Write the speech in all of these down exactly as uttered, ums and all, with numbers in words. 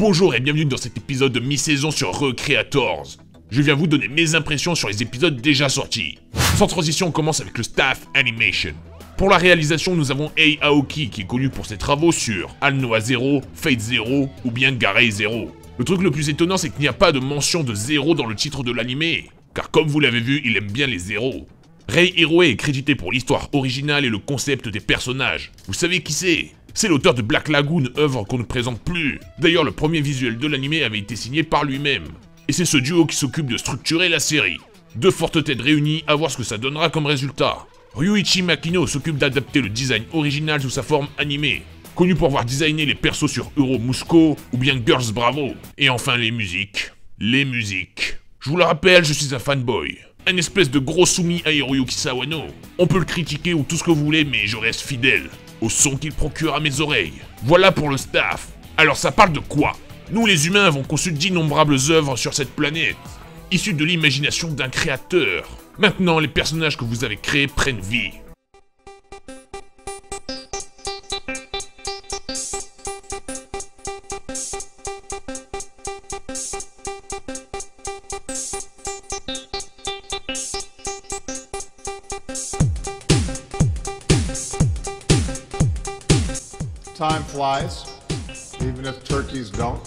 Bonjour et bienvenue dans cet épisode de mi-saison sur Re:Creators. Je viens vous donner mes impressions sur les épisodes déjà sortis. Sans transition, on commence avec le staff animation. Pour la réalisation, nous avons Ei Aoki qui est connu pour ses travaux sur Aldnoah.Zero, Fate Zero ou bien Garei Zero. Le truc le plus étonnant, c'est qu'il n'y a pas de mention de zéro dans le titre de l'anime, car comme vous l'avez vu, il aime bien les zéros. Rei Hiroe est crédité pour l'histoire originale et le concept des personnages. Vous savez qui c'est? C'est l'auteur de Black Lagoon, œuvre qu'on ne présente plus. D'ailleurs, le premier visuel de l'anime avait été signé par lui-même. Et c'est ce duo qui s'occupe de structurer la série. Deux fortes têtes réunies, à voir ce que ça donnera comme résultat. Ryuichi Makino s'occupe d'adapter le design original sous sa forme animée. Connu pour avoir designé les persos sur Euro Musco ou bien Girls Bravo. Et enfin les musiques. Les musiques. Je vous le rappelle, je suis un fanboy. Un espèce de gros soumis à Hiroyuki Sawano. On peut le critiquer ou tout ce que vous voulez, mais je reste fidèle au son qu'il procure à mes oreilles. Voilà pour le staff. Alors ça parle de quoi? Nous les humains avons conçu d'innombrables œuvres sur cette planète, issues de l'imagination d'un créateur. Maintenant, les personnages que vous avez créés prennent vie. Time flies, even if turkeys don't.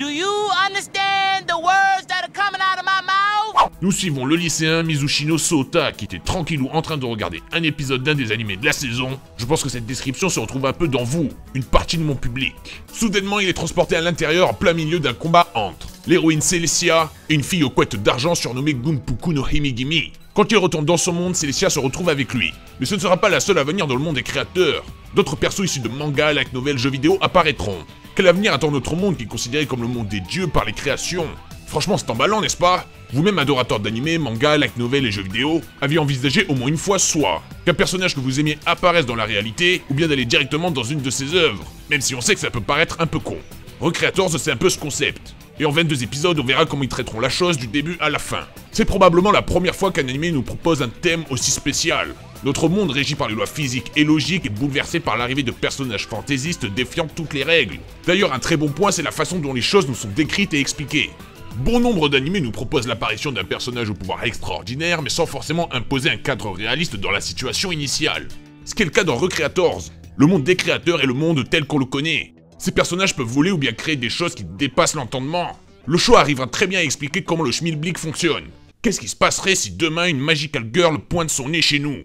Do you understand the words that are coming out of my mouth? Nous suivons le lycéen Mizushino Sota qui était tranquillou en train de regarder un épisode d'un des animés de la saison. Je pense que cette description se retrouve un peu dans vous, une partie de mon public. Soudainement, il est transporté à l'intérieur en plein milieu d'un combat entre l'héroïne Célestia et une fille aux couettes d'argent surnommée Gunpuku no Himegimi. Quand il retourne dans son monde, Célestia se retrouve avec lui. Mais ce ne sera pas la seule à venir dans le monde des créateurs. D'autres persos issus de mangas, light novels, jeux vidéo apparaîtront. Quel avenir attend notre monde qui est considéré comme le monde des dieux par les créations? Franchement, c'est emballant, n'est-ce pas? Vous-même, adorateur d'animés, mangas, light novels et jeux vidéo, aviez envisagé au moins une fois soit qu'un personnage que vous aimiez apparaisse dans la réalité, ou bien d'aller directement dans une de ses œuvres, même si on sait que ça peut paraître un peu con. Re:Creators, c'est un peu ce concept. Et en vingt-deux épisodes, on verra comment ils traiteront la chose du début à la fin. C'est probablement la première fois qu'un anime nous propose un thème aussi spécial. Notre monde régi par les lois physiques et logiques est bouleversé par l'arrivée de personnages fantaisistes défiant toutes les règles. D'ailleurs, un très bon point, c'est la façon dont les choses nous sont décrites et expliquées. Bon nombre d'animes nous proposent l'apparition d'un personnage au pouvoir extraordinaire, mais sans forcément imposer un cadre réaliste dans la situation initiale. Ce qui est le cas dans Re:Creators. Le monde des créateurs est le monde tel qu'on le connaît. Ces personnages peuvent voler ou bien créer des choses qui dépassent l'entendement. Le show arrivera très bien à expliquer comment le schmilblick fonctionne. Qu'est-ce qui se passerait si demain une magical girl pointe son nez chez nous?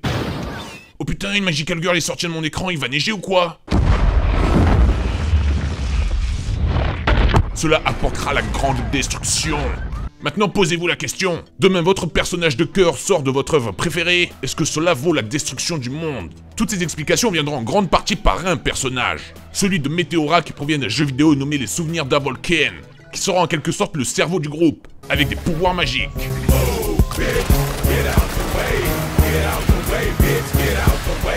Oh putain, une magical girl est sortie de mon écran, il va neiger ou quoi? Cela apportera la grande destruction. Maintenant posez-vous la question. Demain votre personnage de cœur sort de votre œuvre préférée, est-ce que cela vaut la destruction du monde? Toutes ces explications viendront en grande partie par un personnage. Celui de Météora qui provient d'un jeu vidéo nommé Les Souvenirs d'Avolcan, qui sera en quelque sorte le cerveau du groupe, avec des pouvoirs magiques.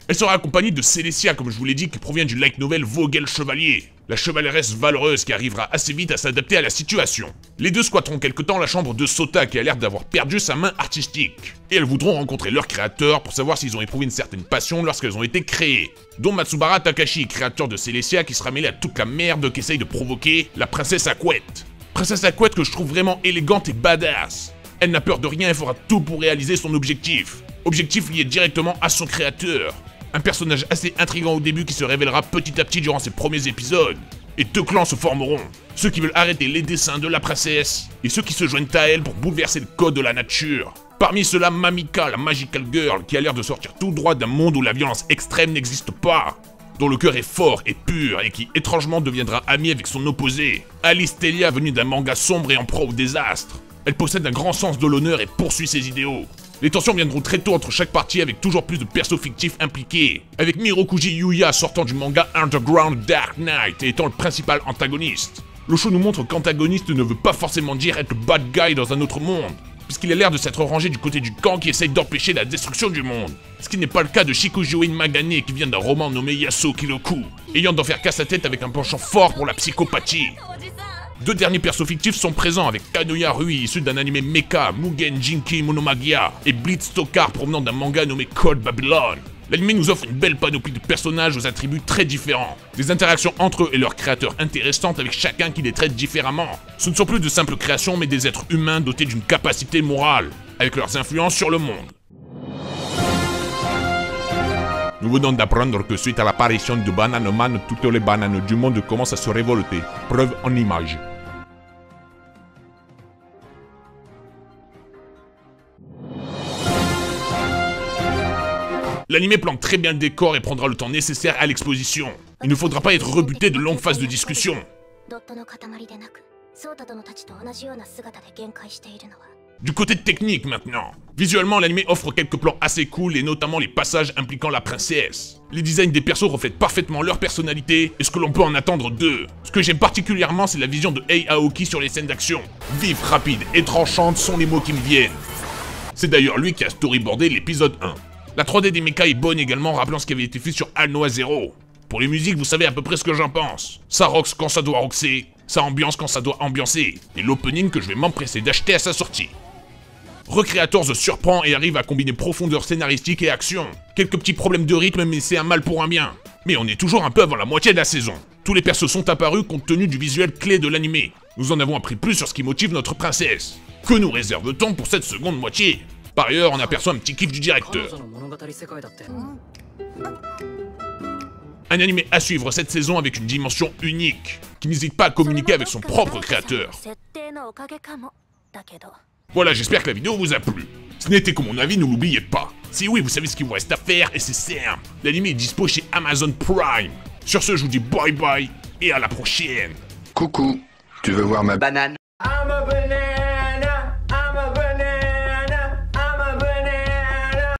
Elle sera accompagnée de Célestia, comme je vous l'ai dit, qui provient du light novel Vogel Chevalier, la chevaleresses valeureuse qui arrivera assez vite à s'adapter à la situation. Les deux squatteront quelque temps la chambre de Sota qui a l'air d'avoir perdu sa main artistique. Et elles voudront rencontrer leurs créateurs pour savoir s'ils ont éprouvé une certaine passion lorsqu'elles ont été créées. Dont Matsubara Takashi, créateur de Célestia, qui sera mêlé à toute la merde qu'essaye de provoquer la princesse Aquette. Princesse Aquette que je trouve vraiment élégante et badass. Elle n'a peur de rien et fera tout pour réaliser son objectif. Objectif lié directement à son créateur. Un personnage assez intrigant au début qui se révélera petit à petit durant ses premiers épisodes. Et deux clans se formeront. Ceux qui veulent arrêter les desseins de la princesse, et ceux qui se joignent à elle pour bouleverser le code de la nature. Parmi ceux-là, Mamika, la magical girl, qui a l'air de sortir tout droit d'un monde où la violence extrême n'existe pas, dont le cœur est fort et pur, et qui étrangement deviendra amie avec son opposé. Alice Telia, venue d'un manga sombre et en proie au désastre. Elle possède un grand sens de l'honneur et poursuit ses idéaux. Les tensions viendront très tôt entre chaque partie avec toujours plus de persos fictifs impliqués, avec Mirokuji Yuya sortant du manga Underground Dark Knight et étant le principal antagoniste. Le show nous montre qu'antagoniste ne veut pas forcément dire être le bad guy dans un autre monde, puisqu'il a l'air de s'être rangé du côté du camp qui essaye d'empêcher la destruction du monde. Ce qui n'est pas le cas de Shikujo Inmagane qui vient d'un roman nommé Yasokiroku, ayant d'en faire casse la tête avec un penchant fort pour la psychopathie. Deux derniers persos fictifs sont présents avec Kanoya Rui, issu d'un anime mecha, Mugen Jinki Monomagia, et Blitz Tokar provenant d'un manga nommé Cold Babylon. L'anime nous offre une belle panoplie de personnages aux attributs très différents, des interactions entre eux et leurs créateurs intéressantes avec chacun qui les traite différemment. Ce ne sont plus de simples créations mais des êtres humains dotés d'une capacité morale, avec leurs influences sur le monde. Nous venons d'apprendre que suite à l'apparition de Bananoman, toutes les bananes du monde commencent à se révolter, preuve en images. L'anime plante très bien le décor et prendra le temps nécessaire à l'exposition. Il ne faudra pas être rebuté de longues phases de discussion. Du côté technique maintenant. Visuellement, l'anime offre quelques plans assez cool et notamment les passages impliquant la princesse. Les designs des persos reflètent parfaitement leur personnalité et ce que l'on peut en attendre d'eux. Ce que j'aime particulièrement, c'est la vision de Ei Aoki sur les scènes d'action. Vive, rapide et tranchante sont les mots qui me viennent. C'est d'ailleurs lui qui a storyboardé l'épisode un. La trois D des mechas est bonne également, rappelant ce qui avait été fait sur Aldnoah.Zero. Pour les musiques, vous savez à peu près ce que j'en pense. Ça roxe quand ça doit roxer, ça ambiance quand ça doit ambiancer, et l'opening que je vais m'empresser d'acheter à sa sortie. Re:Creators surprend et arrive à combiner profondeur scénaristique et action. Quelques petits problèmes de rythme, mais c'est un mal pour un bien. Mais on est toujours un peu avant la moitié de la saison. Tous les persos sont apparus compte tenu du visuel clé de l'anime. Nous en avons appris plus sur ce qui motive notre princesse. Que nous réserve-t-on pour cette seconde moitié ? Par ailleurs, on aperçoit un petit kiff du directeur. Un anime à suivre cette saison avec une dimension unique, qui n'hésite pas à communiquer avec son propre créateur. Voilà, j'espère que la vidéo vous a plu. Ce n'était que mon avis, ne l'oubliez pas. Si oui, vous savez ce qu'il vous reste à faire et c'est simple. L'anime est dispo chez Amazon Prime. Sur ce, je vous dis bye bye et à la prochaine. Coucou, tu veux voir ma banane ?